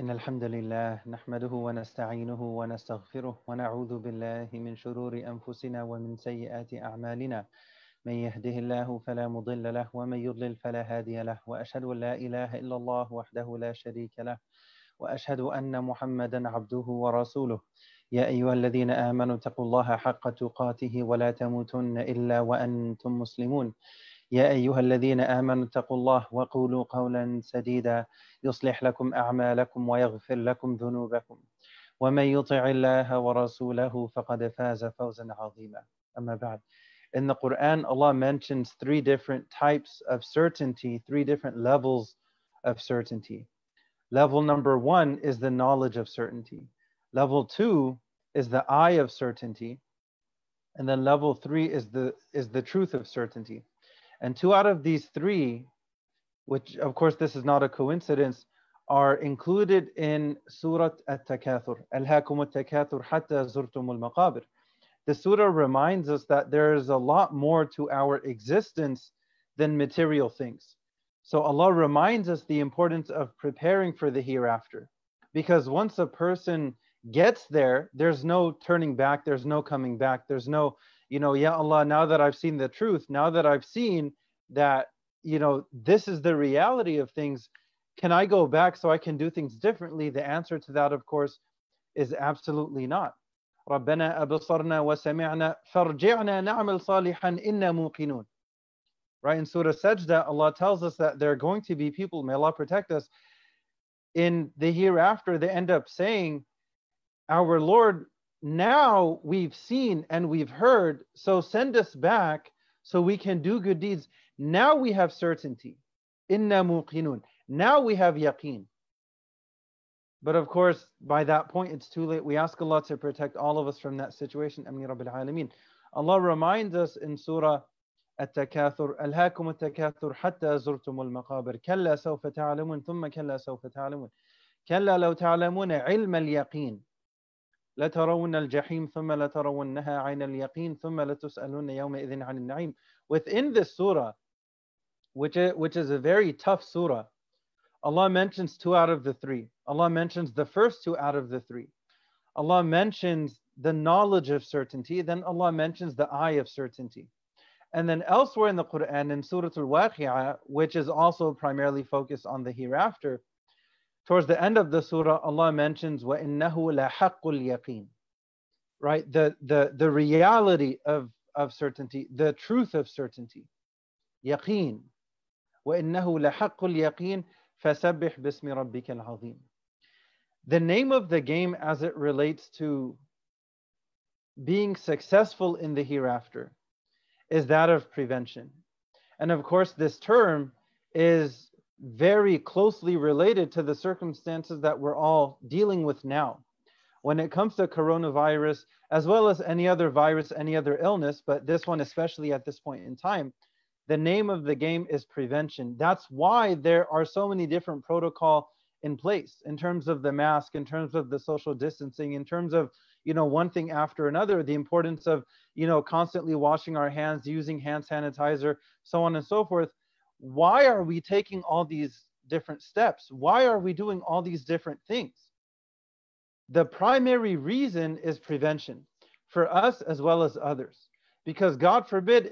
إن الحمد لله نحمده ونستعينه ونستغفره ونعوذ بالله من شرور أنفسنا ومن سيئات أعمالنا من يهده الله فلا مضل له ومن يضلل فلا هادي له وأشهد أن لا إله إلا الله وحده لا شريك له وأشهد أن محمدا عبده ورسوله يا أيها الذين آمنوا اتقوا الله حق تقاته ولا تموتن إلا وأنتم مسلمون يا أيها الذين آمنوا اتقوا الله وقولوا قولا سديدا يصلح لكم أعمالكم ويغفر لكم ذنوبكم ومن يطع الله ورسوله فقد فاز فوزا عظيما أما بعد. In the Quran, Allah mentions three different types of certainty, three different levels of certainty. Level number one is the knowledge of certainty. Level two is the eye of certainty. And then level three is the truth of certainty. And two out of these three, which of course this is not a coincidence, are included in Surah At-Takathur. Alhaakum at-takathur hatta zurtumul maqabir. The surah reminds us that there is a lot more to our existence than material things. So Allah reminds us the importance of preparing for the hereafter. Because once a person gets there, there's no turning back, there's no coming back, there's no, Ya Allah, now that I've seen the truth, now that I've seen that, this is the reality of things, can I go back so I can do things differently? The answer to that, of course, is absolutely not. رَبَّنَا أَبْصَرْنَا وَسَمِعْنَا فَارْجِعْنَا نَعْمَلْ صَالِحًا إِنَّا مُوقِنُونَ. Right, in Surah Sajda, Allah tells us that there are going to be people, may Allah protect us, in the hereafter, they end up saying, our Lord, now we've seen and we've heard, so send us back so we can do good deeds. Now we have certainty. Inna muqinun. Now we have yaqeen. But of course, by that point, it's too late. We ask Allah to protect all of us from that situation. Ameen Rabbil Alameen. Allah reminds us in Surah At-Takathur, Alhaakum at-Takathur hatta zurtumul maqabir. Kalla sawfa ta'alamun, thumma kalla sawfa ta'alamun. Kalla law ta'alamuna ilm al-yaqeen. لَتَرَوُنَّ الْجَحِيمَ ثُمَّ لَتَرَوُنَّهَا عَيْنَ الْيَقِينَ ثُمَّ لَتُسْأَلُنَّ يَوْمَئِذٍ عَنِ النَّعِيمِ. Within this surah, which is a very tough surah, Allah mentions two out of the three. Allah mentions the first two out of the three. Allah mentions the knowledge of certainty. Then Allah mentions the eye of certainty. And then elsewhere in the Quran, in Surah Al-Waqi'ah, which is also primarily focused on the hereafter, towards the end of the surah, Allah mentions وَإِنَّهُ لَحَقُّ الْيَقِينَ. Right, the reality of certainty, the truth of certainty. Yaqeen. وَإِنَّهُ لَحَقُّ الْيَقِينَ فَسَبِّحْ بِاسْمِ رَبِّكَ الْعَظِيمِ. The name of the game as it relates to being successful in the hereafter is that of prevention. And of course, this term is very closely related to the circumstances that we're all dealing with now. When it comes to coronavirus, as well as any other virus, any other illness, but this one especially at this point in time, the name of the game is prevention. That's why there are so many different protocols in place in terms of the mask, in terms of the social distancing, in terms of one thing after another, the importance of constantly washing our hands, using hand sanitizer, so on and so forth. Why are we taking all these different steps? Why are we doing all these different things? The primary reason is prevention for us as well as others. Because God forbid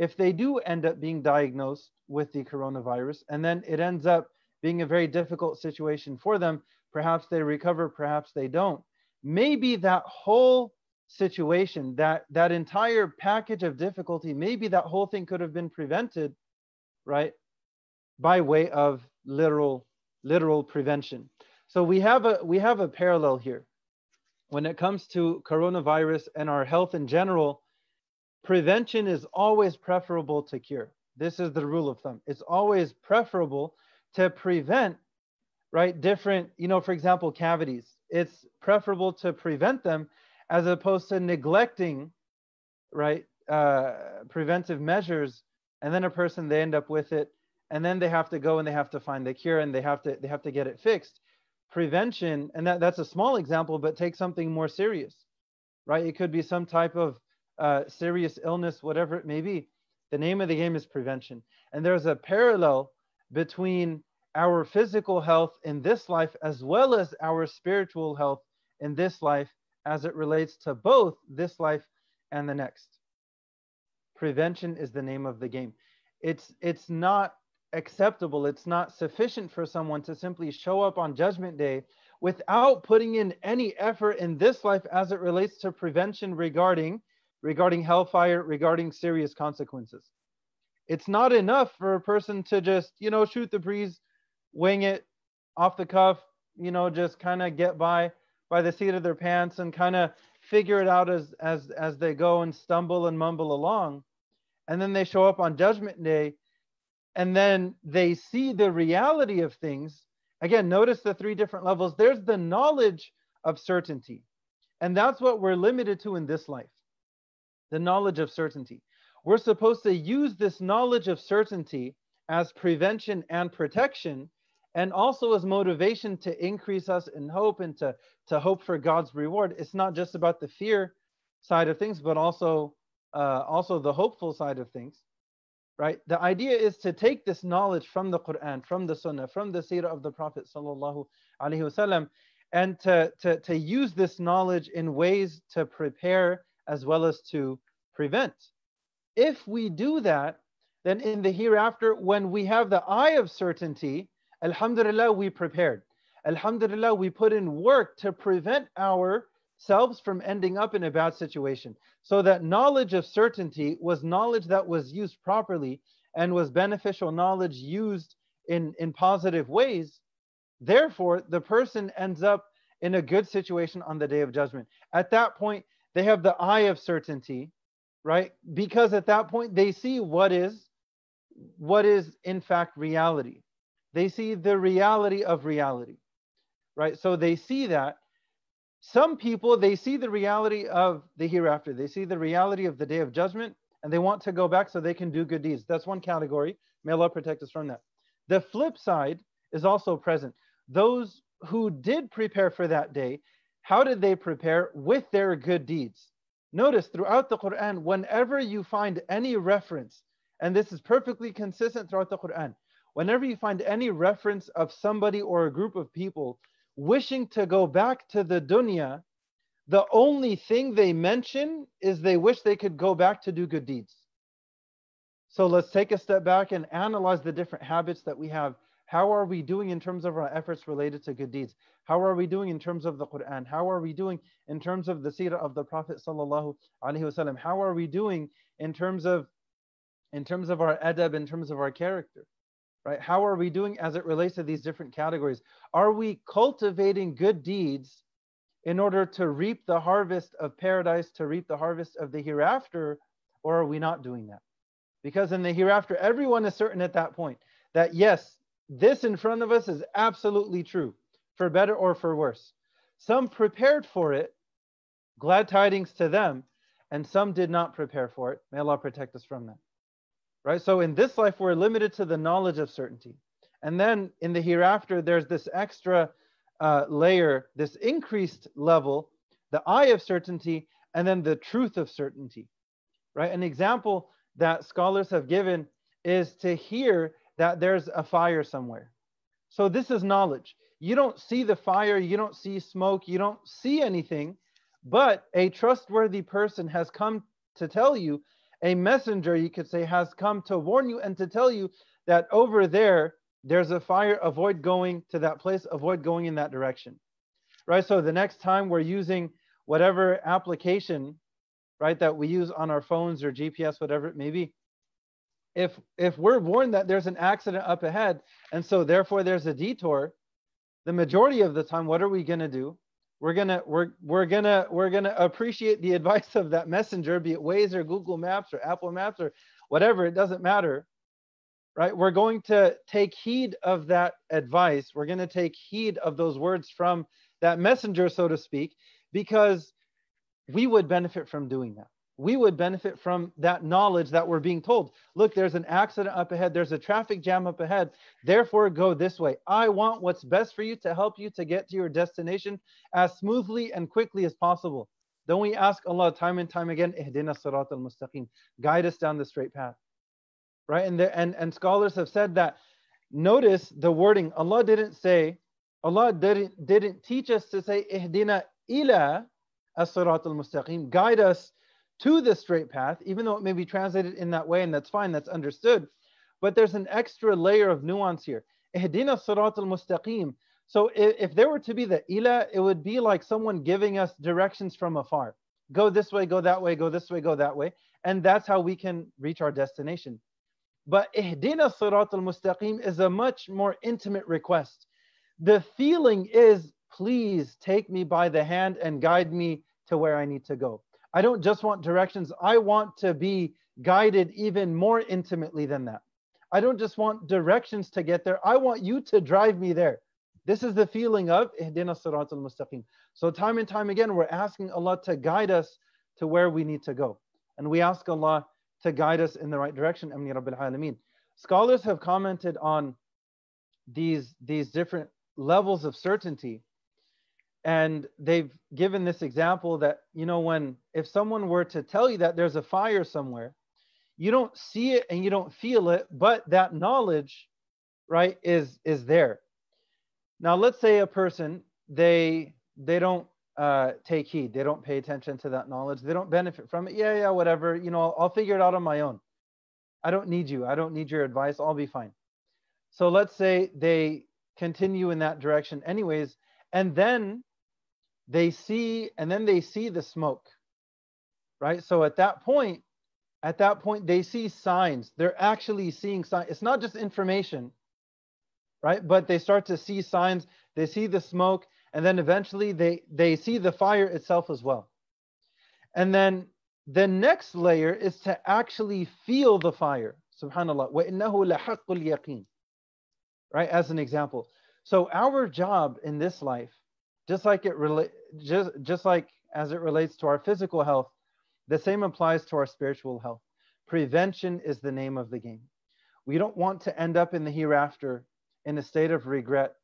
if they do end up being diagnosed with the coronavirus and then it ends up being a very difficult situation for them, perhaps they recover, perhaps they don't. Maybe that whole situation, that entire package of difficulty, maybe that whole thing could have been prevented, right, by way of literal prevention. So we have a parallel here. When it comes to coronavirus and our health in general, prevention is always preferable to cure. This is the rule of thumb. It's always preferable to prevent, right, different, for example, cavities. It's preferable to prevent them as opposed to neglecting, right, preventive measures, and then they end up with it, and then they have to go and they have to find the cure and they have to get it fixed. Prevention, and that's a small example, but take something more serious, right? It could be some type of serious illness, whatever it may be. The name of the game is prevention. And there's a parallel between our physical health in this life as well as our spiritual health in this life as it relates to both this life and the next. Prevention is the name of the game. It's not acceptable. It's not sufficient for someone to simply show up on Judgment Day without putting in any effort in this life as it relates to prevention regarding hellfire, regarding serious consequences. It's not enough for a person to just, shoot the breeze, wing it off the cuff, just kind of get by the seat of their pants and kind of figure it out as they go and stumble and mumble along. And then they show up on Judgment Day and then they see the reality of things. Again, notice the three different levels. There's the knowledge of certainty. And that's what we're limited to in this life, the knowledge of certainty. We're supposed to use this knowledge of certainty as prevention and protection, and also as motivation to increase us in hope and to hope for God's reward. It's not just about the fear side of things, but also the hopeful side of things, right? The idea is to take this knowledge from the Quran, from the Sunnah, from the Seerah of the Prophet ﷺ, and to use this knowledge in ways to prepare as well as to prevent. If we do that, then in the hereafter, when we have the eye of certainty, alhamdulillah, we prepared. Alhamdulillah, we put in work to prevent ourselves from ending up in a bad situation. So that knowledge of certainty was knowledge that was used properly and was beneficial knowledge used in positive ways. Therefore, the person ends up in a good situation on the Day of Judgment. At that point, they have the eye of certainty, right? Because at that point, they see what is in fact reality. They see the reality of reality, right? So they see that. Some people, they see the reality of the hereafter. They see the reality of the Day of Judgment, and they want to go back so they can do good deeds. That's one category. May Allah protect us from that. The flip side is also present. Those who did prepare for that day, how did they prepare? With their good deeds. Notice throughout the Quran, whenever you find any reference, and this is perfectly consistent throughout the Quran, whenever you find any reference of somebody or a group of people wishing to go back to the dunya, the only thing they mention is they wish they could go back to do good deeds. So let's take a step back and analyze the different habits that we have. How are we doing in terms of our efforts related to good deeds? How are we doing in terms of the Quran? How are we doing in terms of the Seerah of the Prophet ﷺ? How are we doing in terms of our adab, in terms of our character, right? How are we doing as it relates to these different categories? Are we cultivating good deeds in order to reap the harvest of paradise, to reap the harvest of the hereafter, or are we not doing that? Because in the hereafter, everyone is certain at that point that yes, this in front of us is absolutely true, for better or for worse. Some prepared for it, glad tidings to them, and some did not prepare for it. May Allah protect us from that. Right? So in this life, we're limited to the knowledge of certainty. And then in the hereafter, there's this extra layer, this increased level, the eye of certainty, and then the truth of certainty. Right? An example that scholars have given is to hear that there's a fire somewhere. So this is knowledge. You don't see the fire, you don't see smoke, you don't see anything, but a trustworthy person has come to tell you, a messenger, you could say, has come to warn you and to tell you that over there, there's a fire, avoid going to that place, avoid going in that direction, right? So the next time we're using whatever application, right, that we use on our phones or GPS, whatever it may be, If we're warned that there's an accident up ahead, and so therefore there's a detour, the majority of the time, what are we gonna do? We're gonna appreciate the advice of that messenger, be it Waze or Google Maps or Apple Maps or whatever, it doesn't matter, right? We're going to take heed of that advice. We're gonna take heed of those words from that messenger, so to speak, because we would benefit from doing that. We would benefit from that knowledge that we're being told. Look, there's an accident up ahead. There's a traffic jam up ahead. Therefore, go this way. I want what's best for you to help you to get to your destination as smoothly and quickly as possible. Don't we ask Allah time and time again, Ihdina Sirat al-Mustaqim, guide us down the straight path, right? And scholars have said that Notice the wording. Allah didn't say, Allah didn't teach us to say, Ihdina ila as-sirat al-mustaqim, guide us to the straight path, even though it may be translated in that way, and that's fine, that's understood. But there's an extra layer of nuance here. Ihdina as-sirat al-mustaqim. So if there were to be the ila, it would be like someone giving us directions from afar. Go this way, go that way, go this way, go that way. And that's how we can reach our destination. But Ihdina Sirat al-Mustaqim is a much more intimate request. The feeling is, please take me by the hand and guide me to where I need to go. I don't just want directions. I want to be guided even more intimately than that. I don't just want directions to get there. I want you to drive me there. This is the feeling of Ihdina Sirat al-Mustaqim. So time and time again, we're asking Allah to guide us to where we need to go. And we ask Allah to guide us in the right direction. Amni Rabbil Alameen. Scholars have commented on these different levels of certainty. And they've given this example that, you know, if someone were to tell you that there's a fire somewhere, you don't see it and you don't feel it, but that knowledge, right, is there. Now, let's say a person, they don't take heed. They don't pay attention to that knowledge. They don't benefit from it. Yeah, whatever. You know, I'll figure it out on my own. I don't need you. I don't need your advice. I'll be fine. So let's say they continue in that direction anyways. And then they see the smoke, right? So at that point, they see signs. They're actually seeing signs. It's not just information, right? But they start to see signs, they see the smoke, and then eventually they see the fire itself as well. And then the next layer is to actually feel the fire, subhanAllah, وَإِنَّهُ لَحَقُّ الْيَقِينِ, right, as an example. So our job in this life, just like as it relates to our physical health, the same applies to our spiritual health. Prevention is the name of the game. We don't want to end up in the hereafter in a state of regret,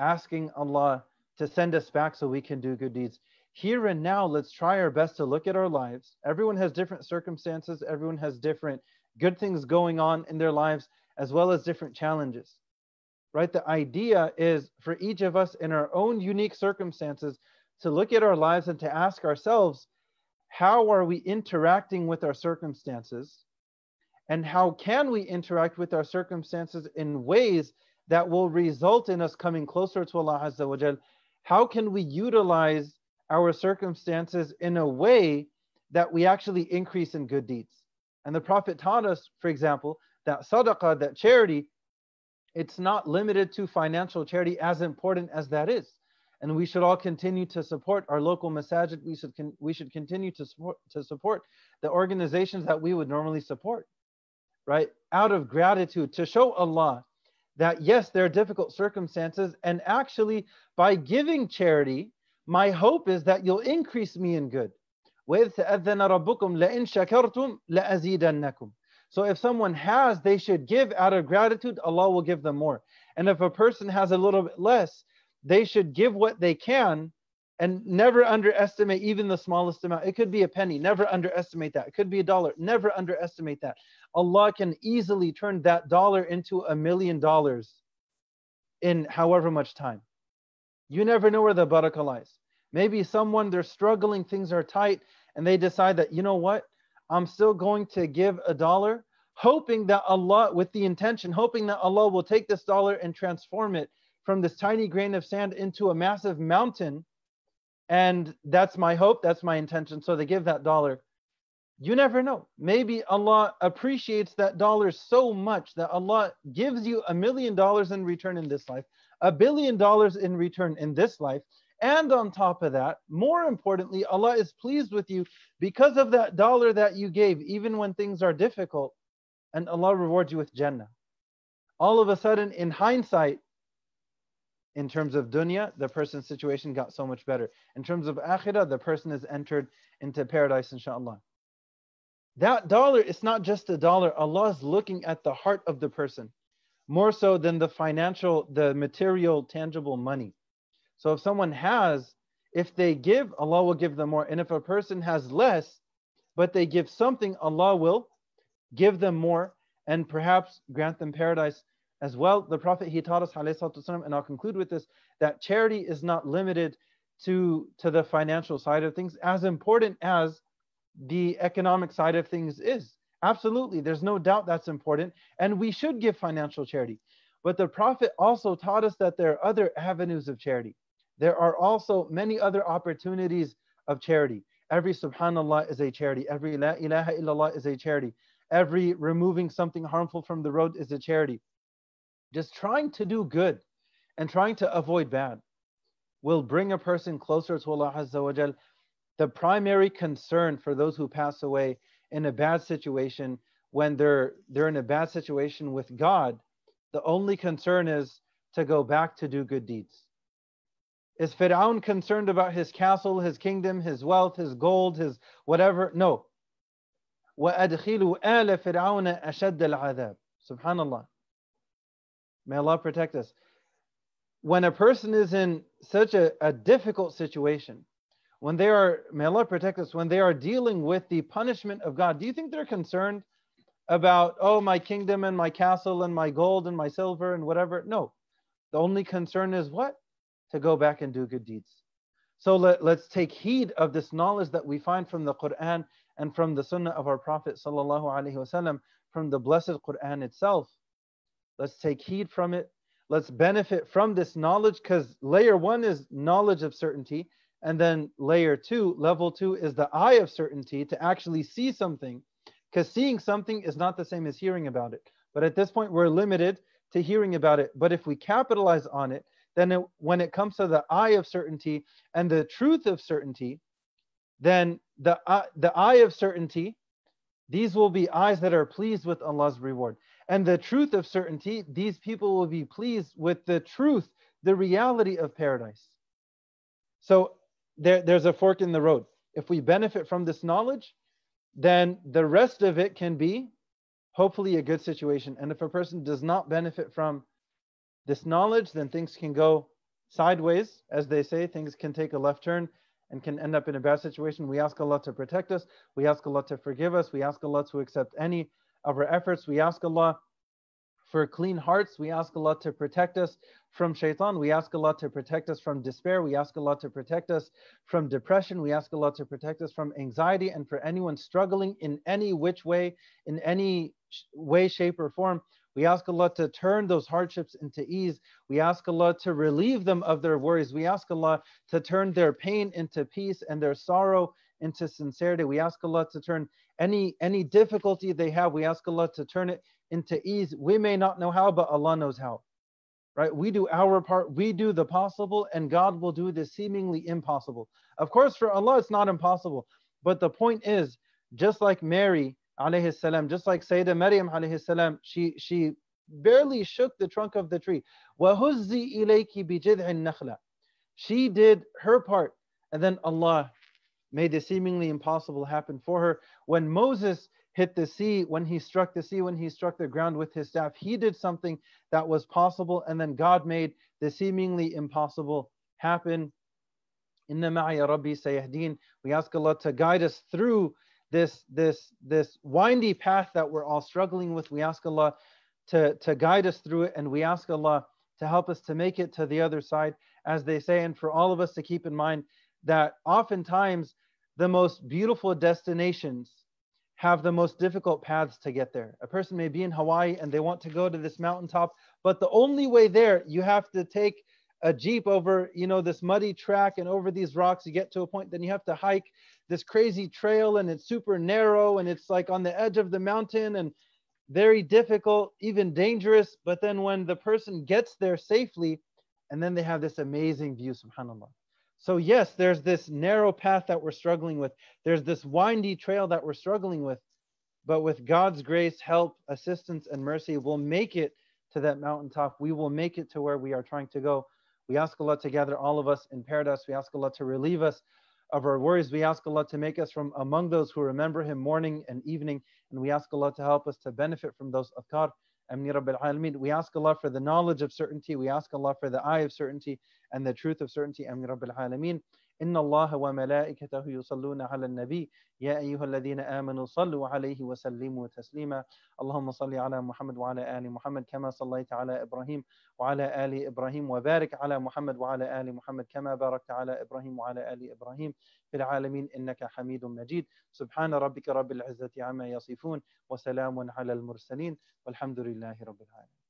asking Allah to send us back so we can do good deeds. Here and now, let's try our best to look at our lives. Everyone has different circumstances. Everyone has different good things going on in their lives, as well as different challenges, right? The idea is for each of us in our own unique circumstances to look at our lives and to ask ourselves, how are we interacting with our circumstances? And how can we interact with our circumstances in ways that will result in us coming closer to Allah Azza wa Jal? How can we utilize our circumstances in a way that we actually increase in good deeds? And the Prophet taught us, for example, that sadaqah, that charity, it's not limited to financial charity, as important as that is. And we should all continue to support our local masajid. We should continue to support the organizations that we would normally support, right? Out of gratitude, to show Allah that yes, there are difficult circumstances, and actually by giving charity, my hope is that you'll increase me in good. So if someone has, they should give out of gratitude, Allah will give them more. And if a person has a little bit less, they should give what they can and never underestimate even the smallest amount. It could be a penny, never underestimate that. It could be $1, never underestimate that. Allah can easily turn that dollar into $1 million in however much time. You never know where the barakah lies. Maybe someone, they're struggling, things are tight, and they decide that, you know what, I'm still going to give $1, hoping that Allah, with the intention, hoping that Allah will take this dollar and transform it from this tiny grain of sand into a massive mountain. And that's my hope, that's my intention. So they give that $1. You never know. Maybe Allah appreciates that dollar so much that Allah gives you $1 million in return in this life, $1 billion in return in this life. And on top of that, more importantly, Allah is pleased with you because of that dollar that you gave, even when things are difficult, and Allah rewards you with Jannah. All of a sudden, in hindsight, in terms of dunya, the person's situation got so much better. In terms of akhirah, the person is entered into paradise, inshallah. That dollar is not just $1. Allah is looking at the heart of the person more so than the financial, the material, tangible money. So if someone has, if they give, Allah will give them more. And if a person has less, but they give something, Allah will give them more and perhaps grant them paradise. as well. The Prophet, he taught us, ﷺ, and I'll conclude with this, that charity is not limited to the financial side of things, as important as the economic side of things is. Absolutely, there's no doubt that's important, and we should give financial charity. But the Prophet also taught us that there are other avenues of charity. There are also many other opportunities of charity. Every subhanallah is a charity. Every la ilaha illallah is a charity. Every removing something harmful from the road is a charity. Just trying to do good and trying to avoid bad will bring a person closer to Allah Azza wa Jal. The primary concern for those who pass away in a bad situation, when they're in a bad situation with God, the only concern is to go back to do good deeds. Is Fir'aun concerned about his castle, his kingdom, his wealth, his gold, his whatever? No. وَأَدْخِلُوا آلَ فِرْعَوْنَ أَشَدَّ الْعَذَابِ. SubhanAllah. May Allah protect us. When a person is in such a difficult situation, when they are, may Allah protect us, when they are dealing with the punishment of God, do you think they're concerned about, oh, my kingdom and my castle and my gold and my silver and whatever? No. The only concern is what? To go back and do good deeds. So let's take heed of this knowledge that we find from the Quran and from the Sunnah of our Prophet Sallallahu Alaihi Wasallam, from the blessed Quran itself. Let's take heed from it. Let's benefit from this knowledge, because layer one is knowledge of certainty. And then layer two, level two, is the eye of certainty, to actually see something. Because seeing something is not the same as hearing about it. But at this point, we're limited to hearing about it. But if we capitalize on it, then when it comes to the eye of certainty and the truth of certainty, then the eye of certainty, these will be eyes that are pleased with Allah's reward. And the truth of certainty, these people will be pleased with the truth, the reality of paradise. So there's a fork in the road. If we benefit from this knowledge, then the rest of it can be hopefully a good situation. And if a person does not benefit from this knowledge, then things can go sideways, as they say. Things can take a left turn and can end up in a bad situation. We ask Allah to protect us. We ask Allah to forgive us. We ask Allah to accept any of our efforts. We ask Allah for clean hearts. We ask Allah to protect us from shaitan. We ask Allah to protect us from despair. We ask Allah to protect us from depression. We ask Allah to protect us from anxiety. And for anyone struggling in any which way, in any way, shape, or form, we ask Allah to turn those hardships into ease. We ask Allah to relieve them of their worries. We ask Allah to turn their pain into peace and their sorrow into sincerity. We ask Allah to turn any difficulty they have, we ask Allah to turn it into ease. We may not know how, but Allah knows how. Right? We do our part, we do the possible, and God will do the seemingly impossible. Of course, for Allah, it's not impossible. But the point is, just like Mary, alayhi salam, just like Sayyidah Maryam, alayhi salam, she barely shook the trunk of the tree. وَهُزِّ إِلَيْكِ بِجِذْعِ النَّخْلَةِ. She did her part, and then Allah made the seemingly impossible happen for her. When Moses hit the sea, when he struck the sea, when he struck the ground with his staff, he did something that was possible, and then God made the seemingly impossible happen. Inna ma'iya Rabbi sayahdeen. We ask Allah to guide us through this windy path that we're all struggling with. We ask Allah to guide us through it, and we ask Allah to help us to make it to the other side, as they say. And for all of us to keep in mind that oftentimes the most beautiful destinations have the most difficult paths to get there. A person may be in Hawaii and they want to go to this mountaintop, but the only way there, you have to take a jeep over, this muddy track and over these rocks. You get to a point, then you have to hike this crazy trail, and it's super narrow, and it's like on the edge of the mountain and very difficult, even dangerous. But then when the person gets there safely, and then they have this amazing view, subhanAllah. So yes, there's this narrow path that we're struggling with. There's this windy trail that we're struggling with. But with God's grace, help, assistance, and mercy, we'll make it to that mountaintop. We will make it to where we are trying to go. We ask Allah to gather all of us in paradise. We ask Allah to relieve us of our worries. We ask Allah to make us from among those who remember Him morning and evening. And we ask Allah to help us to benefit from those adhkar. Amni Rabbil Alameen. We ask Allah for the knowledge of certainty. We ask Allah for the eye of certainty and the truth of certainty. Amni Rabbil Alameen. إن الله وملائكته يصلون على النبي يا أيها الذين آمنوا صلوا عليه وسلموا تسليما اللهم صل على محمد وعلى آل محمد كما صليت على إبراهيم وعلى آل إبراهيم وبارك على محمد وعلى آل محمد كما باركت على إبراهيم وعلى آل إبراهيم في العالمين إنك حميد مجيد سبحان ربك رب العزة عما يصفون وسلام على المرسلين والحمد لله رب العالمين